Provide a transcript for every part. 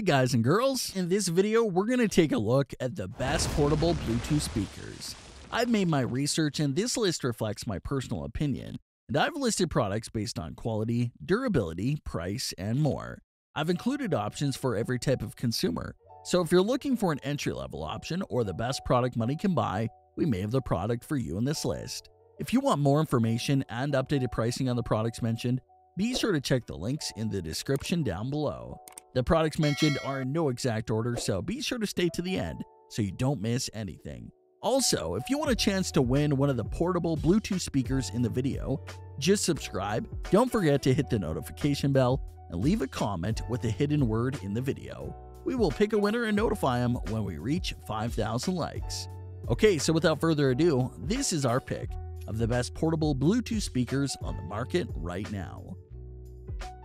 Alright guys and girls, in this video we're going to take a look at the best portable Bluetooth speakers. I've made my research and this list reflects my personal opinion, and I've listed products based on quality, durability, price, and more. I've included options for every type of consumer, so if you're looking for an entry-level option or the best product money can buy, we may have the product for you in this list. If you want more information and updated pricing on the products mentioned, be sure to check the links in the description down below. The products mentioned are in no exact order, so be sure to stay to the end so you don't miss anything. Also, if you want a chance to win one of the portable Bluetooth speakers in the video, just subscribe, don't forget to hit the notification bell, and leave a comment with a hidden word in the video. We will pick a winner and notify them when we reach 5,000 likes. Okay, so without further ado, this is our pick of the best portable Bluetooth speakers on the market right now.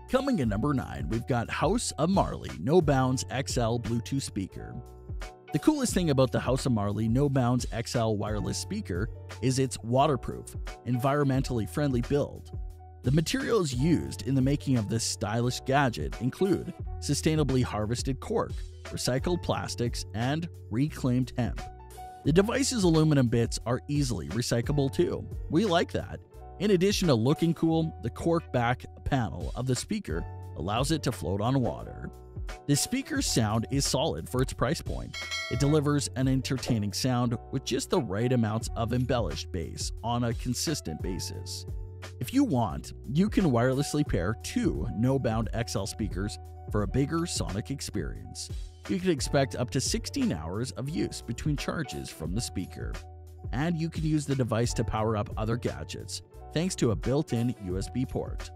Coming in number 9, we've got House of Marley No Bounds XL Bluetooth Speaker. The coolest thing about the House of Marley No Bounds XL wireless speaker is its waterproof, environmentally friendly build. The materials used in the making of this stylish gadget include sustainably harvested cork, recycled plastics, and reclaimed hemp. The device's aluminum bits are easily recyclable too. We like that. In addition to looking cool, the cork back panel of the speaker allows it to float on water. The speaker's sound is solid for its price point. It delivers an entertaining sound with just the right amounts of embellished bass on a consistent basis. If you want, you can wirelessly pair two No Bound XL speakers for a bigger sonic experience. You can expect up to 16 hours of use between charges from the speaker. And you can use the device to power up other gadgets, thanks to a built-in USB port.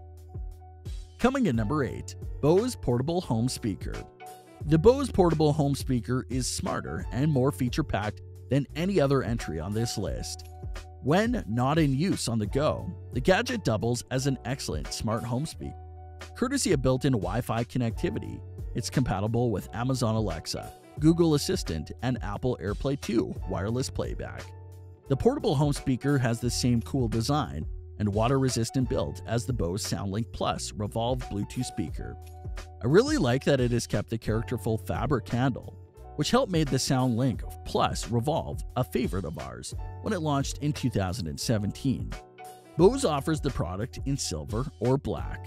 Coming in number 8, Bose Portable Home Speaker. The Bose Portable Home Speaker is smarter and more feature-packed than any other entry on this list. When not in use on the go, the gadget doubles as an excellent smart home speaker. Courtesy of built-in Wi-Fi connectivity, it's compatible with Amazon Alexa, Google Assistant, and Apple AirPlay 2 wireless playback. The portable home speaker has the same cool design and water-resistant build as the Bose SoundLink Plus Revolve Bluetooth speaker. I really like that it has kept the characterful fabric handle, which helped made the SoundLink Plus Revolve a favorite of ours when it launched in 2017. Bose offers the product in silver or black.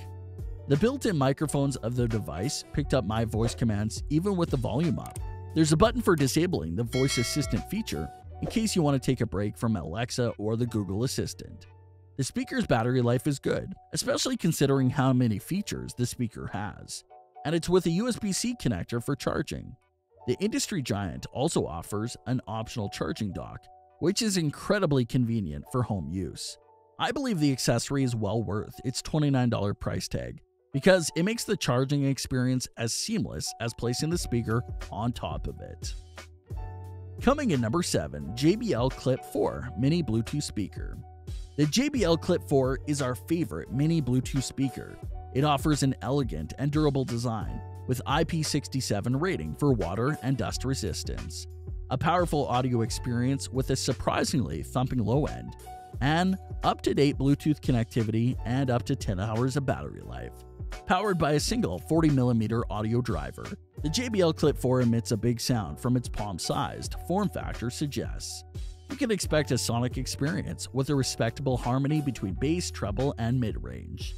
The built-in microphones of the device picked up my voice commands even with the volume up. There's a button for disabling the voice assistant feature in case you want to take a break from Alexa or the Google Assistant. The speaker's battery life is good, especially considering how many features the speaker has, and it's with a USB-C connector for charging. The industry giant also offers an optional charging dock, which is incredibly convenient for home use. I believe the accessory is well worth its $29 price tag because it makes the charging experience as seamless as placing the speaker on top of it. Coming in number 7, JBL Clip 4 Mini Bluetooth Speaker. The JBL Clip 4 is our favorite mini Bluetooth speaker. It offers an elegant and durable design with IP67 rating for water and dust resistance, a powerful audio experience with a surprisingly thumping low end, and up-to-date Bluetooth connectivity and up to 10 hours of battery life. Powered by a single 40mm audio driver, the JBL Clip 4 emits a big sound from its palm-sized form factor suggests. You can expect a sonic experience with a respectable harmony between bass, treble, and mid-range.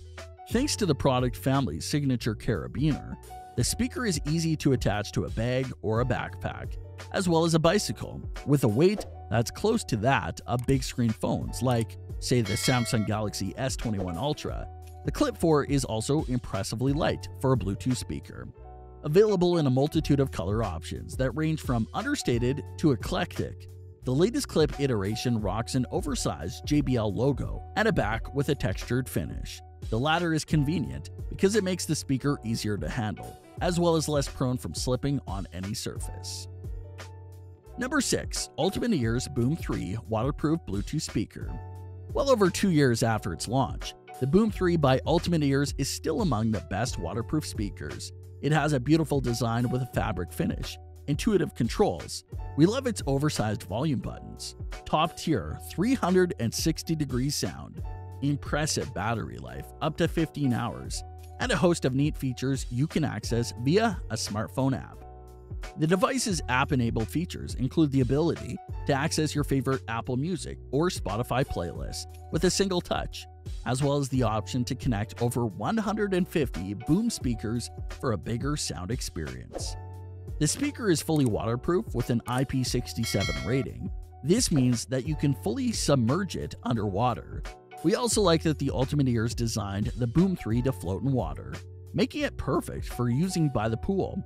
Thanks to the product family's signature carabiner, the speaker is easy to attach to a bag or a backpack, as well as a bicycle, with a weight that's close to that of big-screen phones like, say, the Samsung Galaxy S21 Ultra. The Clip 4 is also impressively light for a Bluetooth speaker. Available in a multitude of color options that range from understated to eclectic, the latest Clip iteration rocks an oversized JBL logo and a back with a textured finish. The latter is convenient because it makes the speaker easier to handle, as well as less prone from slipping on any surface. Number 6. Ultimate Ears Boom 3 Waterproof Bluetooth Speaker. Well over 2 years after its launch, the Boom 3 by Ultimate Ears is still among the best waterproof speakers. It has a beautiful design with a fabric finish, intuitive controls. We love its oversized volume buttons, top tier 360-degree sound, impressive battery life up to 15 hours, and a host of neat features you can access via a smartphone app. The device's app-enabled features include the ability to access your favorite Apple Music or Spotify playlists with a single touch, as well as the option to connect over 150 Boom speakers for a bigger sound experience. The speaker is fully waterproof with an IP67 rating. This means that you can fully submerge it underwater. We also like that the Ultimate Ears designed the Boom 3 to float in water, making it perfect for using by the pool.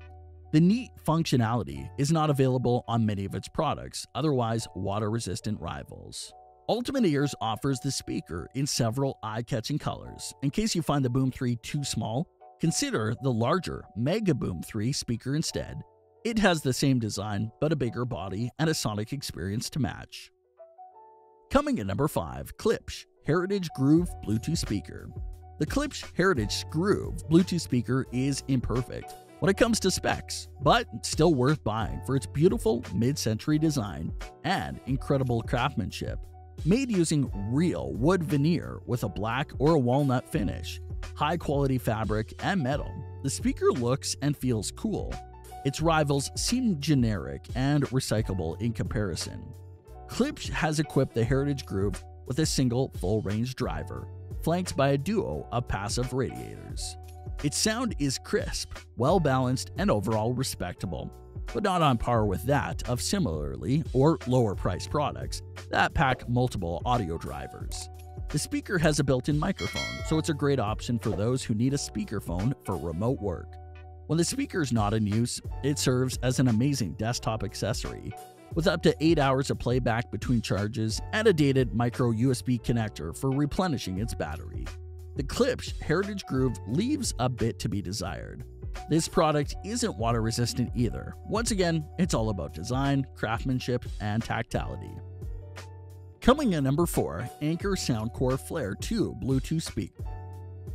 The neat functionality is not available on many of its products, otherwise water-resistant rivals. Ultimate Ears offers the speaker in several eye-catching colors. In case you find the Boom 3 too small, consider the larger Mega Boom 3 speaker instead. It has the same design, but a bigger body and a sonic experience to match. Coming at number 5, Klipsch Heritage Groove Bluetooth Speaker. The Klipsch Heritage Groove Bluetooth Speaker is imperfect when it comes to specs, but still worth buying for its beautiful mid-century design and incredible craftsmanship. Made using real wood veneer with a black or a walnut finish, high-quality fabric and metal, the speaker looks and feels cool. Its rivals seem generic and recyclable in comparison. Klipsch has equipped the Heritage Groove with a single full-range driver, flanked by a duo of passive radiators. Its sound is crisp, well-balanced, and overall respectable, but not on par with that of similarly or lower-priced products that pack multiple audio drivers. The speaker has a built-in microphone, so it's a great option for those who need a speakerphone for remote work. When the speaker is not in use, it serves as an amazing desktop accessory, with up to 8 hours of playback between charges and a dated micro USB connector for replenishing its battery. The Klipsch Heritage Groove leaves a bit to be desired. This product isn't water resistant either. Once again, it's all about design, craftsmanship, and tactility. Coming in number 4, Anker Soundcore Flare 2 Bluetooth Speaker.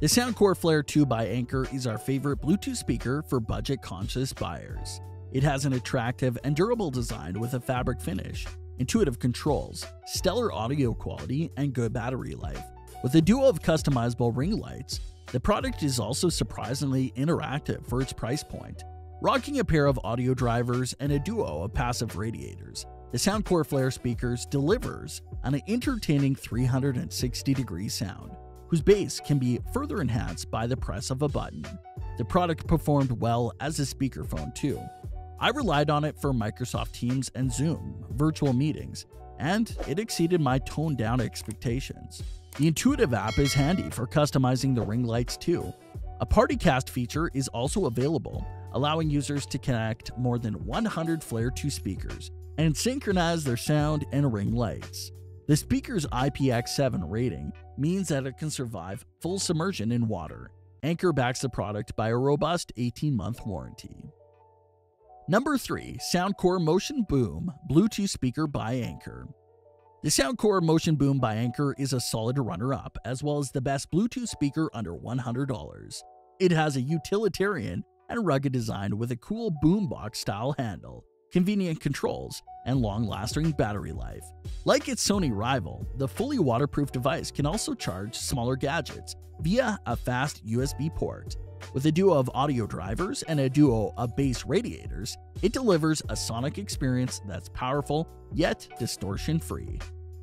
The Soundcore Flare 2 by Anker is our favorite Bluetooth speaker for budget-conscious buyers. It has an attractive and durable design with a fabric finish, intuitive controls, stellar audio quality, and good battery life. With a duo of customizable ring lights, the product is also surprisingly interactive for its price point. Rocking a pair of audio drivers and a duo of passive radiators, the Soundcore Flare speakers delivers an entertaining 360-degree sound, whose bass can be further enhanced by the press of a button. The product performed well as a speakerphone too. I relied on it for Microsoft Teams and Zoom virtual meetings, and it exceeded my toned-down expectations. The intuitive app is handy for customizing the ring lights too. A PartyCast feature is also available, allowing users to connect more than 100 Flare 2 speakers and synchronize their sound and ring lights. The speaker's IPX7 rating means that it can survive full submersion in water. Anker backs the product by a robust 18-month warranty. Number 3, Soundcore Motion Boom Bluetooth Speaker by Anker. The Soundcore Motion Boom by Anker is a solid runner-up, as well as the best Bluetooth speaker under $100. It has a utilitarian and rugged design with a cool boombox-style handle, convenient controls, and long-lasting battery life. Like its Sony rival, the fully waterproof device can also charge smaller gadgets via a fast USB port. With a duo of audio drivers and a duo of bass radiators, it delivers a sonic experience that's powerful, yet distortion-free.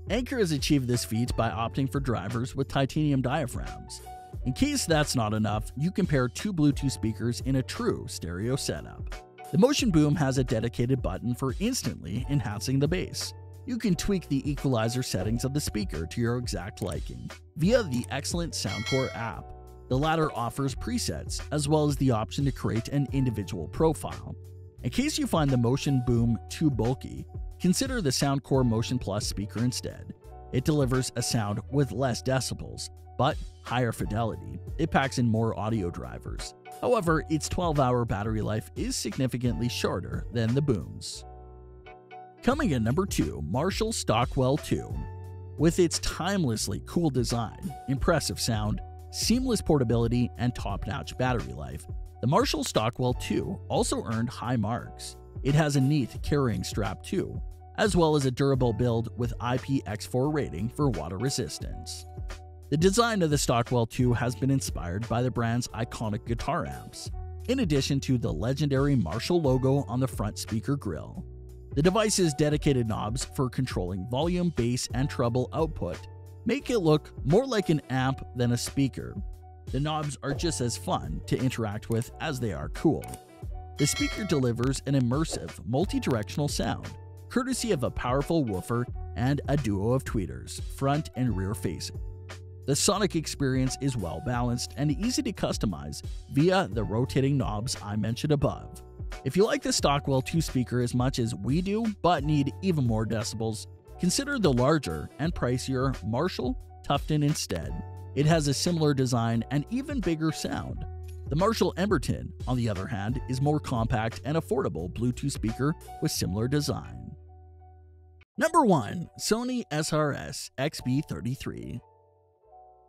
Anker has achieved this feat by opting for drivers with titanium diaphragms. In case that's not enough, you can pair 2 Bluetooth speakers in a true stereo setup. The Motion Boom has a dedicated button for instantly enhancing the bass. You can tweak the equalizer settings of the speaker to your exact liking via the excellent Soundcore app. The latter offers presets, as well as the option to create an individual profile. In case you find the Motion Boom too bulky, consider the Soundcore Motion Plus speaker instead. It delivers a sound with less decibels, but higher fidelity. It packs in more audio drivers. However, its 12-hour battery life is significantly shorter than the Boom's. Coming in number 2, Marshall Stockwell 2. With its timelessly cool design, impressive sound, seamless portability, and top-notch battery life, the Marshall Stockwell 2 also earned high marks. It has a neat carrying strap too, as well as a durable build with IPX4 rating for water resistance. The design of the Stockwell 2 has been inspired by the brand's iconic guitar amps, in addition to the legendary Marshall logo on the front speaker grille. The device's dedicated knobs for controlling volume, bass, and treble output make it look more like an amp than a speaker. The knobs are just as fun to interact with as they are cool. The speaker delivers an immersive, multi-directional sound, courtesy of a powerful woofer and a duo of tweeters, front and rear facing. The sonic experience is well balanced and easy to customize via the rotating knobs I mentioned above. If you like the Stockwell 2 speaker as much as we do, but need even more decibels, consider the larger and pricier Marshall Tufton instead. It has a similar design and even bigger sound. The Marshall Emberton, on the other hand, is more compact and affordable Bluetooth speaker with similar design. Number 1. Sony SRS-XB33.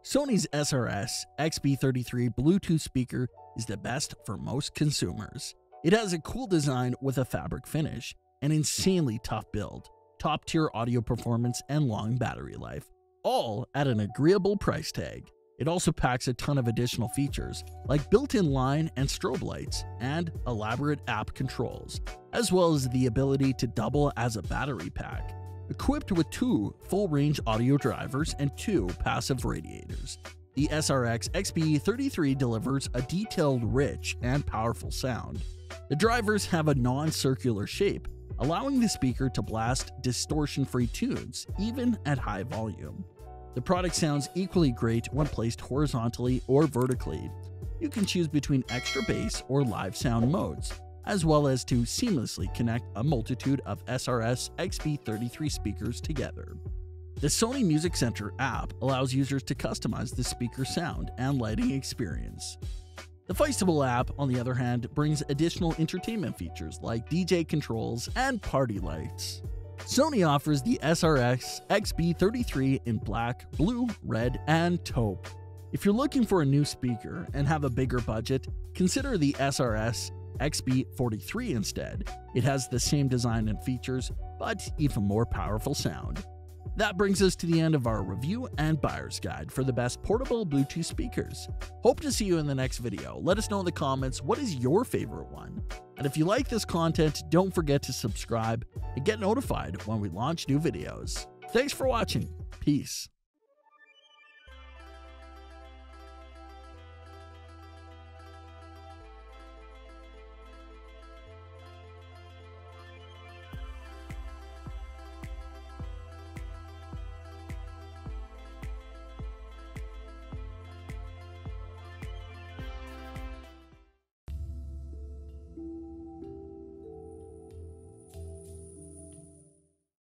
Sony's SRS-XB33 Bluetooth speaker is the best for most consumers. It has a cool design with a fabric finish, an insanely tough build, top-tier audio performance, and long battery life, all at an agreeable price tag. It also packs a ton of additional features, like built-in line and strobe lights and elaborate app controls, as well as the ability to double as a battery pack. Equipped with 2 full-range audio drivers and 2 passive radiators, the SRS-XB33 delivers a detailed, rich, and powerful sound. The drivers have a non-circular shape, allowing the speaker to blast distortion-free tunes, even at high volume. The product sounds equally great when placed horizontally or vertically. You can choose between extra bass or live sound modes, as well as to seamlessly connect a multitude of SRS-XB33 speakers together. The Sony Music Center app allows users to customize the speaker sound and lighting experience. The Feistable app, on the other hand, brings additional entertainment features like DJ controls and party lights. Sony offers the SRS-XB33 in black, blue, red, and taupe. If you're looking for a new speaker and have a bigger budget, consider the SRS-XB43 instead. It has the same design and features, but even more powerful sound. That brings us to the end of our review and buyer's guide for the best portable Bluetooth speakers. Hope to see you in the next video. Let us know in the comments, what is your favorite one? And if you like this content, don't forget to subscribe and get notified when we launch new videos. Thanks for watching. Peace.